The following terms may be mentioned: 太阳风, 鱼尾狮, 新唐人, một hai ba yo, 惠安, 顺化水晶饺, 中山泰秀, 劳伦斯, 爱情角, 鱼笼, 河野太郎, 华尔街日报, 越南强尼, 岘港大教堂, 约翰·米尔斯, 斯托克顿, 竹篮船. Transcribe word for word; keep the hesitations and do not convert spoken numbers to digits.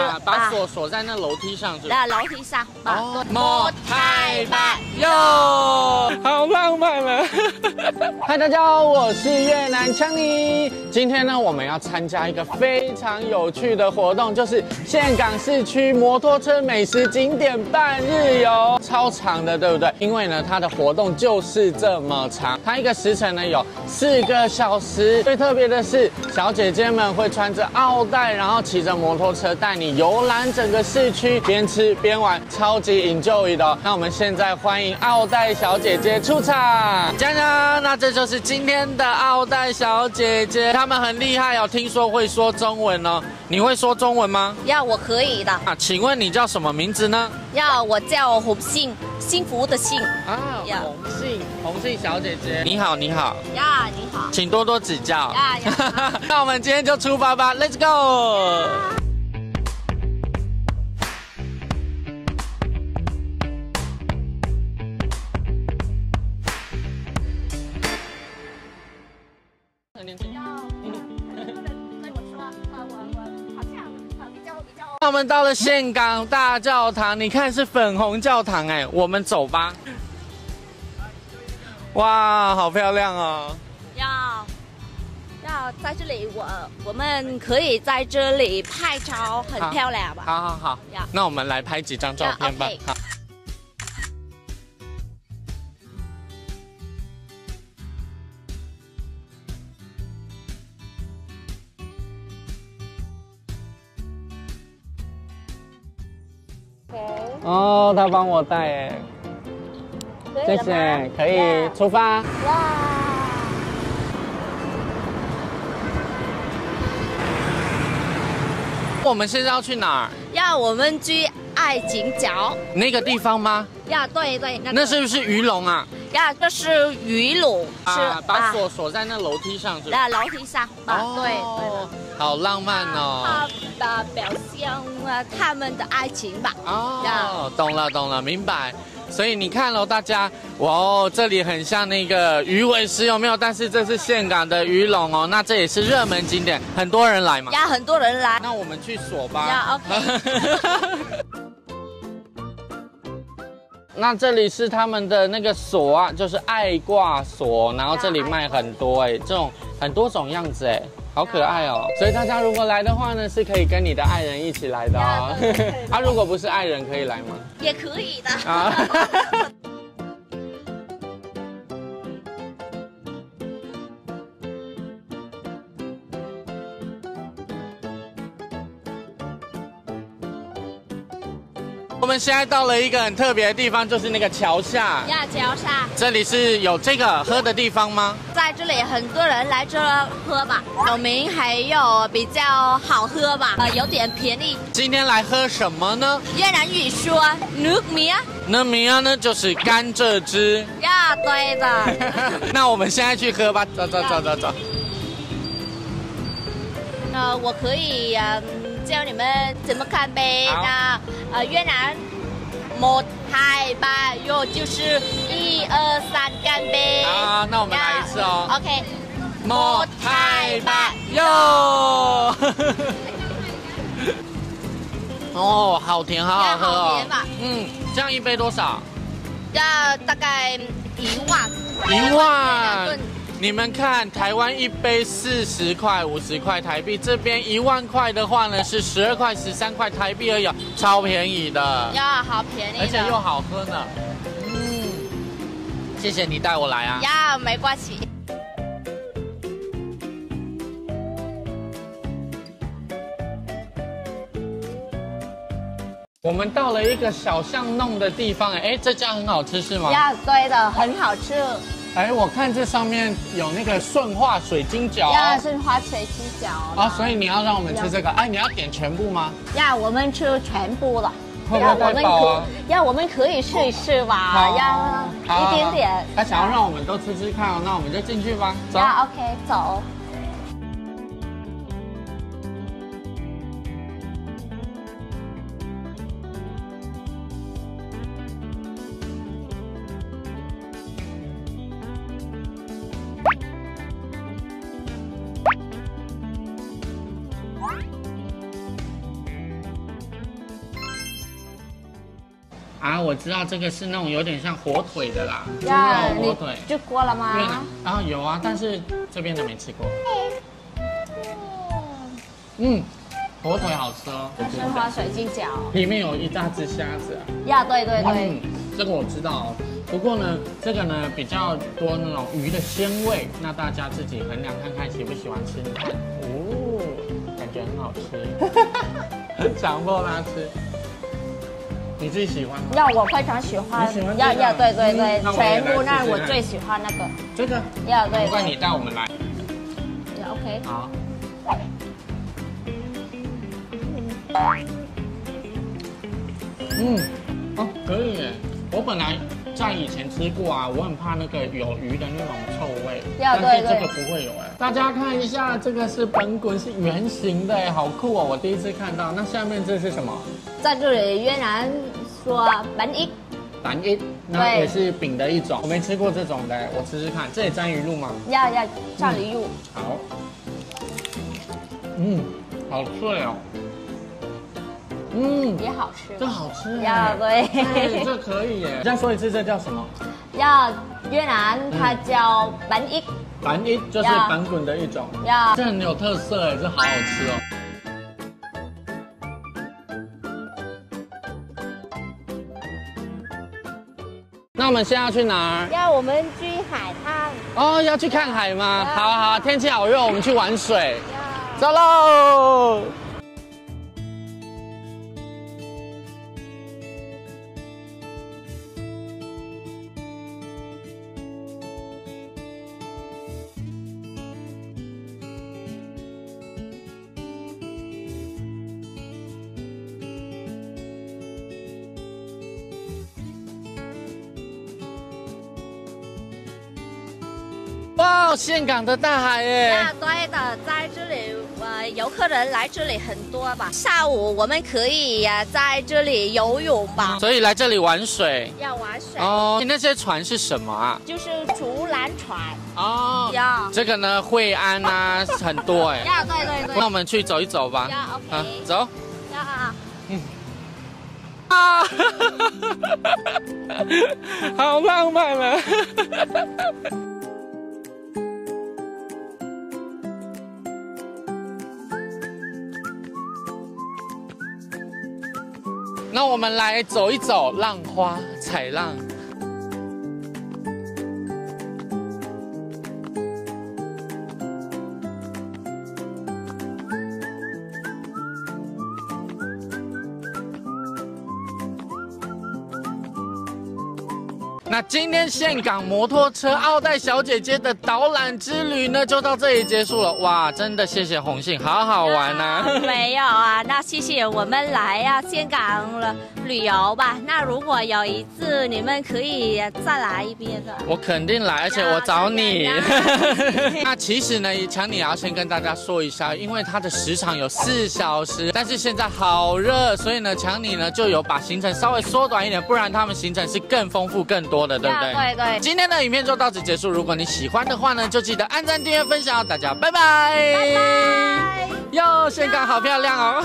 啊，把锁锁在那楼梯上是吧？楼梯上，莫太慢哟，好浪漫了。嗨，大家好，我是越南强尼。今天呢，我们要参加一个非常有趣的活动，就是岘港市区摩托车美食景点半日游，超长的，对不对？因为呢，它的活动就是这么长，它一个时程呢有四个小时。最特别的是，小姐姐们会穿着奥黛，然后骑着摩托车带你游览整个市区，边吃边玩，超级 enjoy 的哦。那我们现在欢迎奥黛小姐姐出场，加油！那这就是今天的奥黛小姐姐，她们很厉害哦，听说会说中文哦。你会说中文吗？要，我可以的。啊，请问你叫什么名字呢？要，我叫洪信，幸福的幸。啊，洪信，洪信小姐姐，你好，你好。呀，你好，请多多指教。呀呀，那我们今天就出发吧 ，Let's go。 那我们到了岘港大教堂，你看是粉红教堂哎，我们走吧。哇，好漂亮哦！要要在这里，我我们可以在这里拍照，很漂亮吧？好好好，那我们来拍几张照片吧。好。 哦，他帮我带哎，谢谢，可以出发。我们现在要去哪儿？要我们去爱情角那个地方吗？要，对对，那是不是鱼龙啊？呀，这是鱼笼，是把锁锁在那楼梯上是吧？楼梯上，对对。 好浪漫哦！他表现了他们的爱情吧。哦，懂了懂了，明白。所以你看喽，大家，哇哦，这里很像那个鱼尾狮，有没有？但是这是岘港的鱼笼哦，那这也是热门景点，很多人来嘛。呀，很多人来。那我们去锁吧。呀 ，OK。 那这里是他们的那个锁啊，就是爱挂锁，然后这里卖很多哎，这种很多种样子哎，好可爱哦。所以大家如果来的话呢，是可以跟你的爱人一起来的哦。啊，如果不是爱人可以来吗？也可以的。啊。我们现在到了一个很特别的地方，就是那个桥下。呀，桥下。这里是有这个喝的地方吗？在这里很多人来这喝吧，有名还有比较好喝吧，呃，有点便宜。今天来喝什么呢？越南语说 nước mía，nước mía 呢就是甘蔗汁。呀，对的。那我们现在去喝吧，走走走走走。呃，我可以呀。 教你们怎么看呗？那呃，越南，một hai ba yo， 就是一二三干杯。啊，那我们来一次哦。OK。một hai ba yo。哦，好甜，好好喝哦。好甜吧？嗯，这样一杯多少？要大概一万。一万。 你们看，台湾一杯四十块、五十块台币，这边一万块的话呢是十二块、十三块台币而已，超便宜的。呀，好便宜，而且又好喝呢。嗯，谢谢你带我来啊。呀，没关系。 我们到了一个小巷弄的地方，哎，这家很好吃是吗？呀，对的，很好吃。哎，我看这上面有那个顺化水晶饺。呀，顺化水晶饺。啊，所以你要让我们吃这个？哎，你要点全部吗？呀，我们吃全部了。会不会太饱啊？呀，我们可以试一试吧。呀，一点点。他想要让我们都吃吃看哦，那我们就进去吧。走。呀 ，OK， 走。啊，我知道这个是那种有点像火腿的啦，猪肉火腿。就过了吗？啊，有啊，但是这边的没吃过。嗯，火腿好吃哦。是花水晶饺。里面有一大只虾子。呀，对对对。嗯，这个我知道哦。 不过呢，这个呢比较多那种鱼的鲜味，那大家自己衡量看看喜不喜欢吃。哦，感觉很好吃，强迫他吃。你自己喜欢吗？要，我非常喜欢。你喜欢、这个？要要，对对对，嗯、全部让我最喜欢那个。这个？要对。不管你带我们来。也 OK。好。嗯，哦，可以耶。我本来。 在以前吃过啊，我很怕那个有鱼的那种臭味，但是这个不会有哎。大家看一下，这个是本滚是圆形的哎，好酷哦！我第一次看到。那下面这是什么？在这里越南说bánh ít，bánh ít，那也是饼的一种。我没吃过这种的，我吃吃看。这也沾鱼露吗？要要蘸鱼露。好。嗯，好脆哦。 嗯，也好吃，这好吃呀，对，这可以耶。再说一次，这叫什么？要越南它叫bánh ít，bánh ít就是板滚的一种。呀，这很有特色哎，这好好吃哦。那我们现在要去哪儿？要我们去海滩。哦，要去看海吗？好好，天气好热，我们去玩水。走喽。 哇，岘港的大海耶！啊，对的，在这里，呃，游客人来这里很多吧。下午我们可以呀、啊，在这里游泳吧。所以来这里玩水。要玩水。哦，你那些船是什么啊？就是竹篮船。哦。要。这个呢，惠安啊，很多哎。要，对对对。那我们去走一走吧。要 ，OK。啊，走。要啊。嗯。啊！好浪漫啊！那我们来走一走浪花，踩浪。那今天岘港摩托车奥黛小姐姐的导览之旅呢，就到这里结束了。哇，真的谢谢红杏，好好玩啊！没有啊，那谢谢我们来啊岘港了旅游吧。那如果有一次你们可以再来一遍的，我肯定来，而且我找你。那其实呢，强尼也要先跟大家说一下，因为它的时长有四小时，但是现在好热，所以呢，强尼呢就有把行程稍微缩短一点，不然他们行程是更丰富更多。 多的，对不对？对对。今天的影片就到此结束。如果你喜欢的话呢，就记得按赞、订阅、分享。大家拜拜。拜拜。哟，岘港好漂亮哦。